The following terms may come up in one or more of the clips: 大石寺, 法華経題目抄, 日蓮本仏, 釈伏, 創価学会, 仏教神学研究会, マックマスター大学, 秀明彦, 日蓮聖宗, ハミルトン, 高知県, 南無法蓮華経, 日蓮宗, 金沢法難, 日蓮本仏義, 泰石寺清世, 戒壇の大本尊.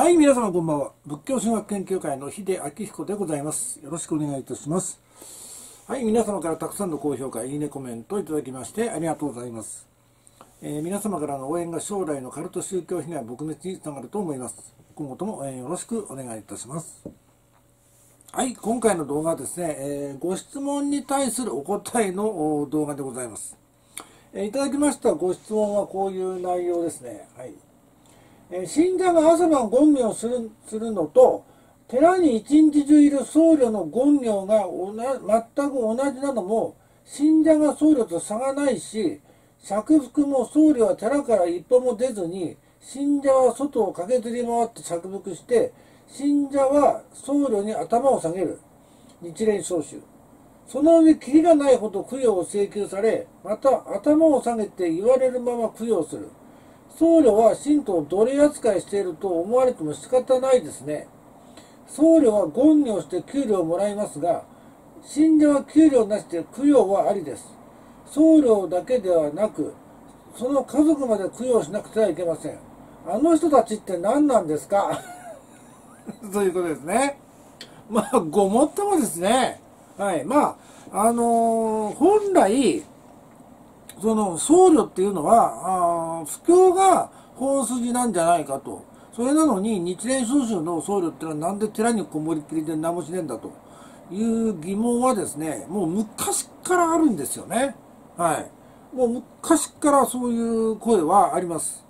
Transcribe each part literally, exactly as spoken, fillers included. はい、皆様こんばんは。仏教神学研究会の秀明彦でございます。よろしくお願いいたします。はい、皆様からたくさんの高評価、いいね、コメントをいただきましてありがとうございます。えー、皆様からの応援が将来のカルト宗教被害撲滅につながると思います。今後とも応援よろしくお願いいたします。はい、今回の動画はですね、えー、ご質問に対するお答えの動画でございます。えー、いただきましたご質問はこういう内容ですね。はい。信者が朝晩勤行をす る, するのと、寺に一日中いる僧侶の勤行がおな全く同じなのも、信者が僧侶と差がないし、釈服も僧侶は寺から一歩も出ずに、信者は外を駆けずり回って釈服して、信者は僧侶に頭を下げる。日蓮聖宗。その上、キリがないほど供養を請求され、また頭を下げて言われるまま供養する。僧侶は信徒を奴隷扱いしていると思われても仕方ないですね。僧侶は勤行して給料をもらいますが、信者は給料なしで供養はありです。僧侶だけではなく、その家族まで供養しなくてはいけません。あの人たちって何なんですかということですね。まあ、ごもっともですね。はい。まあ、あのー、本来、その僧侶っていうのは、あ布教が本筋なんじゃないかと。それなのに、日蓮宗宗の僧侶ってのはなんで寺にこもりっきりで何もしねえんだという疑問はですね、もう昔からあるんですよね。はい。もう昔からそういう声はあります。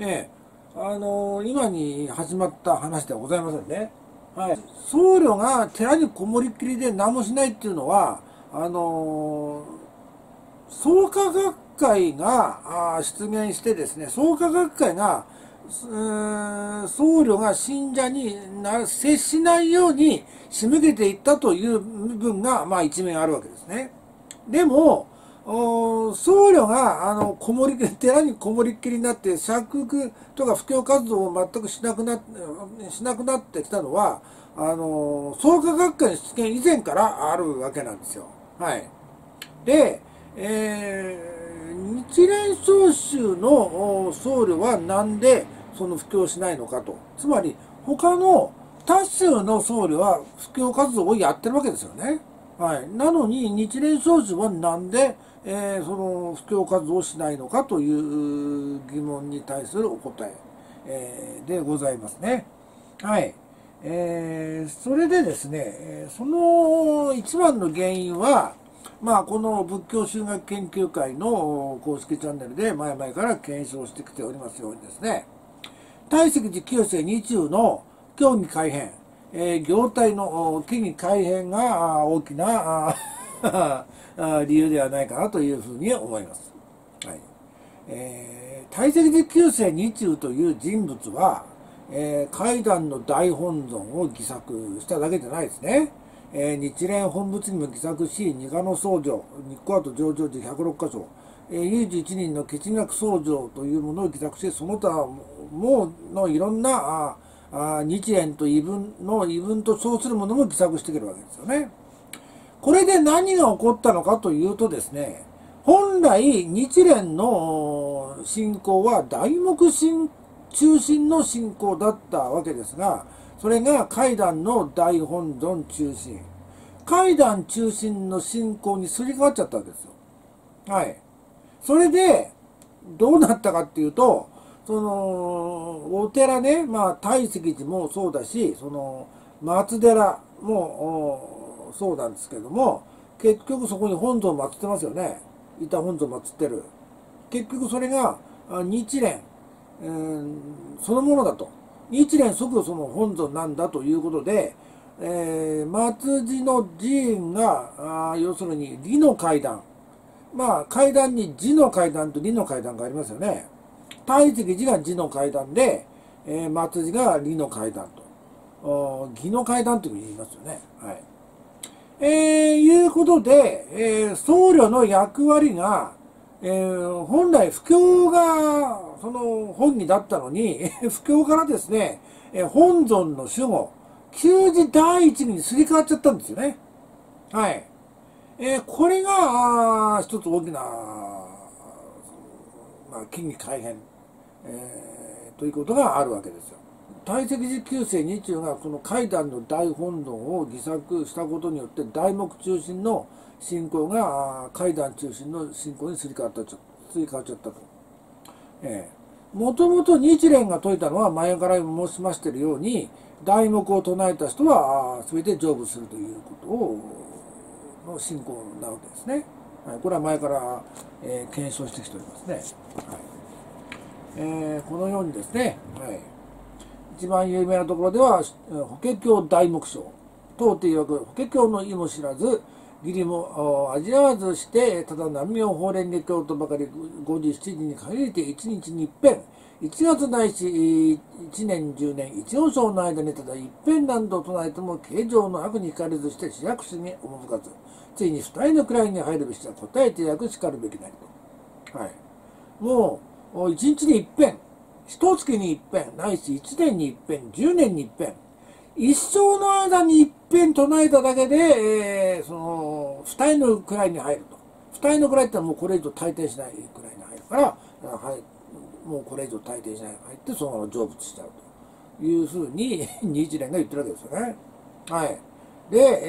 ええ。あのー、今に始まった話ではございませんね。はい。僧侶が寺にこもりっきりで何もしないっていうのは、あのー、創価学会が出現してですね、創価学会が、僧侶が信者に接しないように仕向けていったという部分が、まあ一面あるわけですね。でも、僧侶が、あの、こもり、寺にこもりっきりになって、釈服とか布教活動を全くしなくな、しなくなってきたのは、あの、創価学会の出現以前からあるわけなんですよ。はい。で、えー、日蓮宗宗の僧侶はなんでその布教しないのかと。つまり他の他宗の僧侶は布教活動をやってるわけですよね。はい。なのに日蓮宗宗はなんで、えー、その布教活動をしないのかという疑問に対するお答え、えー、でございますね。はい。えー、それでですね、その一番の原因は、まあこの仏教神学研究会の公式チャンネルで前々から検証してきておりますようにですね、泰石寺清世に中の教義改変、えー、業態の教義改変が大きな理由ではないかなというふうに思います。はい。えー、泰石寺清世に中という人物は、えー、戒壇の大本尊を偽作しただけじゃないですね。えー、日蓮本仏にも偽作し、二賀の僧正、日光跡上場寺ひゃくろく箇所、えー、有事一人のケチなく僧正というものを偽作し、その他もうのいろんなああ日蓮と異分の異分と称するものも偽作してくるわけですよね。これで何が起こったのかというとですね、本来日蓮の信仰は大目心中心の信仰だったわけですが、それが戒壇の大本尊中心。戒壇中心の信仰にすり替わっちゃったわけですよ。はい。それで、どうなったかっていうと、その、お寺ね、まあ、泰石寺もそうだし、その、松寺もそうなんですけども、結局そこに本尊を祀ってますよね。板本尊を祀ってる。結局それが、日蓮、うん、そのものだと。日蓮即その本尊なんだということで、えー、松寺の寺院が、あ要するに、理の階段。まあ、階段に寺の階段と理の階段がありますよね。泰石寺が寺の階段で、えー、松寺が理の階段と。義の階段というふうに言いますよね。はい。えー、いうことで、えー、僧侶の役割が、えー、本来、布教が、その本義だったのに、布教からですね、本尊の守護、旧字第一にすり替わっちゃったんですよね。はい。えー、これが、一つ大きな、まあ、禁忌改変、えー、ということがあるわけですよ。堆積時宮正日中がこの戒壇の大本堂を偽作したことによって題目中心の信仰が戒壇中心の信仰にすり替わっちゃったと。ええ、もともと日蓮が説いたのは、前から申しましているように、題目を唱えた人は全て成仏するということをの信仰なわけですね。はい、これは前から、えー、検証してきておりますね。はい、えー、このようにですね、はい、一番有名なところでは、法華経題目抄、当帝曰く法華経の意も知らず、義理も味わわずして、ただ南無法蓮華経とばかりごじしちじに限りていちにちにいっぺん、いちがつないしいちねんじゅうねんいちご生の間にただいっぺん何度唱えても形状の悪に惹かれずして市役所に赴かず、ついに二人の位に入るべしは答えて役しかるべきなりと。はい、もういちにちにいっぺん、いっかげつにいっぺん、ないしいちねんにいっぺん、じゅうねんにいっぺん、一生の間に一遍唱えただけで、えー、その、二重の位に入ると。二重の位ってのはもうこれ以上退転しない位に入るから、はい、もうこれ以上退転しない位に入って、そのまま成仏しちゃうというふうに、日蓮が言ってるわけですよね。はい。で、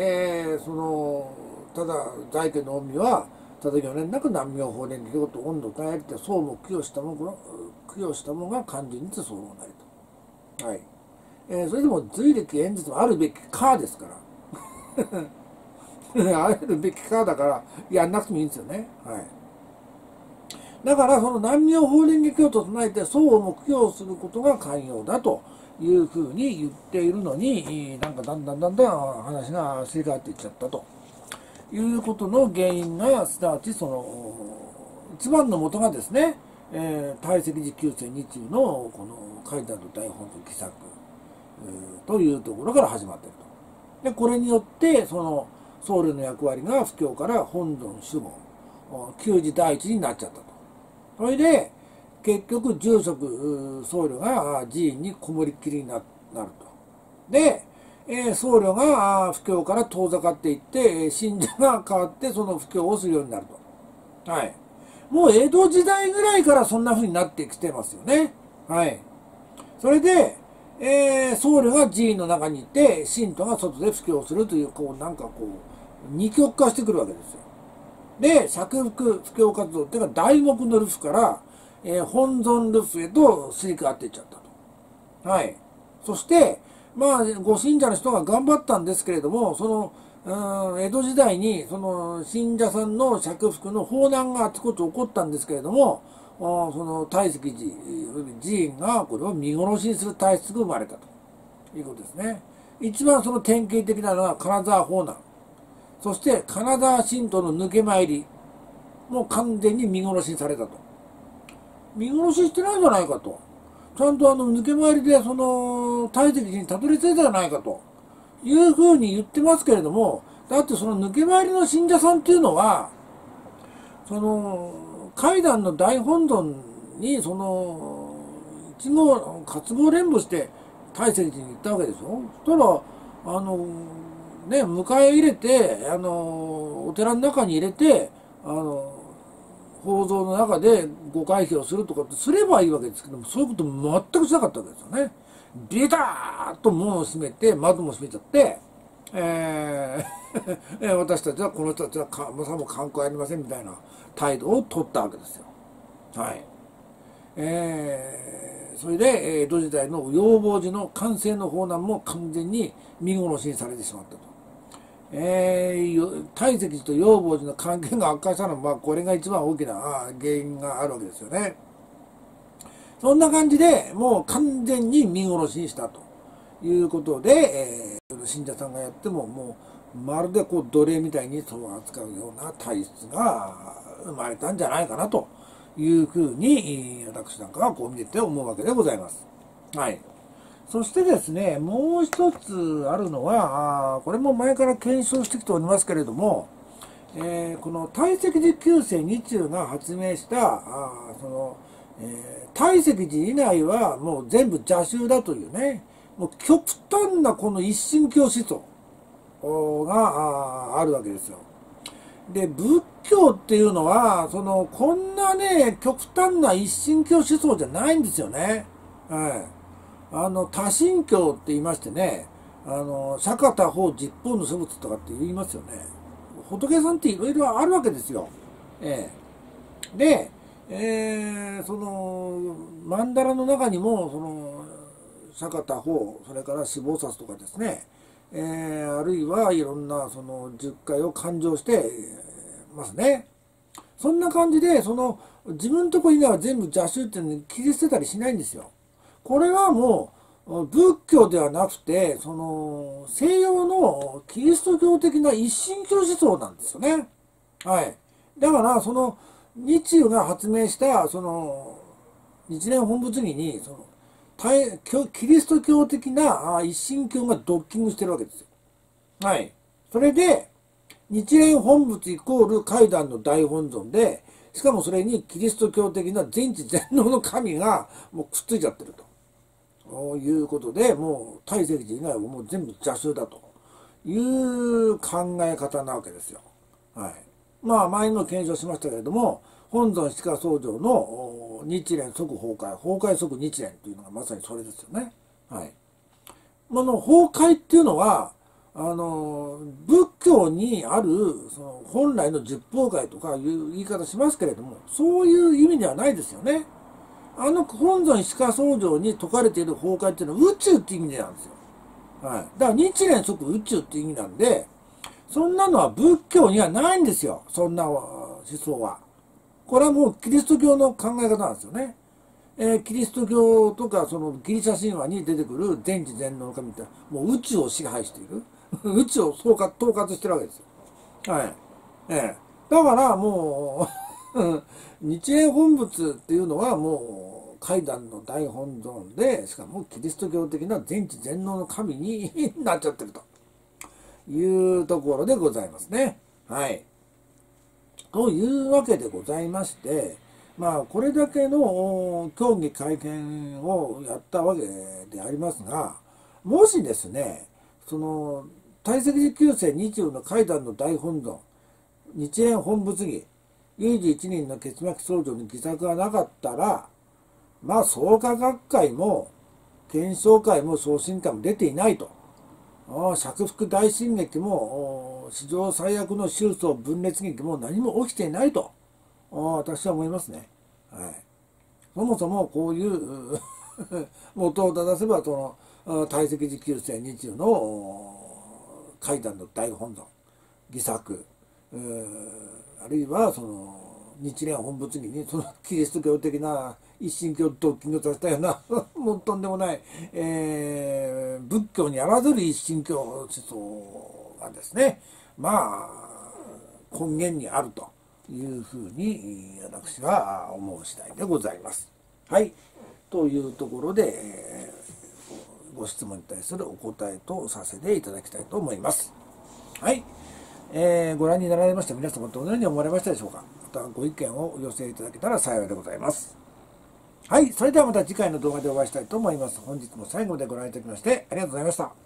えー、その、ただ、在家の臣は、ただよねんなく南無法蓮華経と音頭を変えて、そうも供養したもの、供養したものが肝心にてそうなりと。はい。えー、それでも随力演説もあるべきかですから。あるべきかだから、やんなくてもいいんですよね。はい。だから、その南無法蓮華経と唱えて、僧を目標することが寛容だというふうに言っているのに、なんかだんだんだんだん話がすり替わっていっちゃったと。いうことの原因が、すなわちその、一番の元がですね、えー、堆積時宮正日中のこの戒壇の大本の偽作。というところから始まっていると。で、これによって、その、僧侶の役割が布教から本尊守護、給仕第一になっちゃったと。それで、結局、住職、僧侶が寺院にこもりっきりになると。で、僧侶が布教から遠ざかっていって、信者が変わってその布教をするようになると。はい。もう江戸時代ぐらいからそんな風になってきてますよね。はい。それで、えー、僧侶が寺院の中にいて、信徒が外で布教するという、こう、なんかこう、二極化してくるわけですよ。で、釈伏布教活動っていうのは、題目の流布から、えー、本尊流布へとすり替わっていっちゃったと。はい。そして、まあ、ご信者の人が頑張ったんですけれども、その、うん、江戸時代に、その、信者さんの釈伏の法難があちこち起こったんですけれども、その堆積寺、寺院がこれを見殺しにする体質が生まれたということですね。一番その典型的なのは金沢法難。そして金沢信徒の抜け参り。もう完全に見殺しにされたと。見殺ししてないじゃないかと。ちゃんとあの抜け参りでその堆積寺にたどり着いたじゃないかと。いうふうに言ってますけれども、だってその抜け参りの信者さんっていうのは、その、階段の大本尊に、その、一号、活合連舞して、大聖寺に行ったわけでしょ。そしたら、あの、ね、迎え入れて、あの、お寺の中に入れて、あの、法蔵の中でご会避をするとかってすればいいわけですけども、そういうこと全くしなかったわけですよね。ビターッと門を閉めて、窓も閉めちゃって、えー、私たちはこの人たちはか、まさも観光ありませんみたいな態度を取ったわけですよ。はい。えー、それで、江戸時代の養蜂寺の完成の法難も完全に見殺しにされてしまったと。えー、堆積寺と養蜂寺の関係が悪化したのは、まあ、これが一番大きな原因があるわけですよね。そんな感じでもう完全に見殺しにしたと。いうことで、えー、信者さんがやっても、もう、まるでこう、奴隷みたいにそう扱うような体質が生まれたんじゃないかな、というふうに、私なんかはこう見てて思うわけでございます。はい。そしてですね、もう一つあるのは、これも前から検証してきておりますけれども、えー、この堆積寺宮正日中が発明した、あその、えー、堆積寺以外はもう全部邪宗だというね、もう極端なこの一神教思想があるわけですよ。で、仏教っていうのは、その、こんなね、極端な一神教思想じゃないんですよね。はい。ああの多神教って言いましてね、あの釈迦多宝十方の諸仏とかって言いますよね。仏さんっていろいろあるわけですよ。ええ、で、えー、その曼荼羅の中にもその釈迦多宝、それから四菩薩とかですね、えー、あるいはいろんなその十戒を勘定してますね。そんな感じで、その自分のとこ以外は全部邪宗っていうのに切り捨てたりしないんですよ。これはもう仏教ではなくて、その西洋のキリスト教的な一神教思想なんですよね。はい。だからその日中が発明したその日蓮本仏義にそのキリスト教的な一神教がドッキングしてるわけですよ。はい。それで日蓮本仏イコール怪談の大本尊で、しかもそれにキリスト教的な全知全能の神がもうくっついちゃってるということで、もう大聖寺以外はもう全部邪宗だという考え方なわけですよ。はい。まあ前にも検証しましたけれども、本尊歯科僧正の日蓮即崩壊、崩壊即日蓮というのがまさにそれですよね。はい。まあの崩壊っていうのは、あの仏教にあるその本来の十方解とかいう言い方しますけれども、そういう意味ではないですよね。あの本尊歯科僧正に説かれている崩壊っていうのは宇宙って意味なんですよ。はい、だから日蓮即宇宙って意味なんで、そんなのは仏教にはないんですよ、そんな思想は。これはもうキリスト教の考え方なんですよね。えー、キリスト教とかそのギリシャ神話に出てくる全知全能の神ってもう宇宙を支配している。宇宙を統括してるわけですよ。はい。ええ。だからもう、日蓮本仏っていうのはもう、怪談の大本尊で、しかもキリスト教的な全知全能の神になっちゃってるというところでございますね。はい。というわけでございまして、まあ、これだけの教義会見をやったわけでありますが、もしですね、その大石寺九世二中の怪談の大本尊、日蓮本仏義、唯一一人の結膜僧正に偽作がなかったら、まあ創価学会も検証会も昇進会も出ていないと。釈福大進撃も史上最悪の宗祖分裂劇も何も起きていないと、私は思いますね。はい、そもそもこういう元を正せば、その大石寺九世二中の怪談の大本尊、偽作、あるいはその日蓮本仏義にそのキリスト教的な一神教をドッキングさせたようなもうとんでもない、えー、仏教にあらずる一神教思想がですね、まあ根源にあるというふうに私は思う次第でございます。はい、というところで、ご質問に対するお答えとさせていただきたいと思います。はい、えー、ご覧になられました皆様、どのように思われましたでしょうか。またご意見をお寄せいただけたら幸いでございます。はい、それではまた次回の動画でお会いしたいと思います。本日も最後までご覧いただきましてありがとうございました。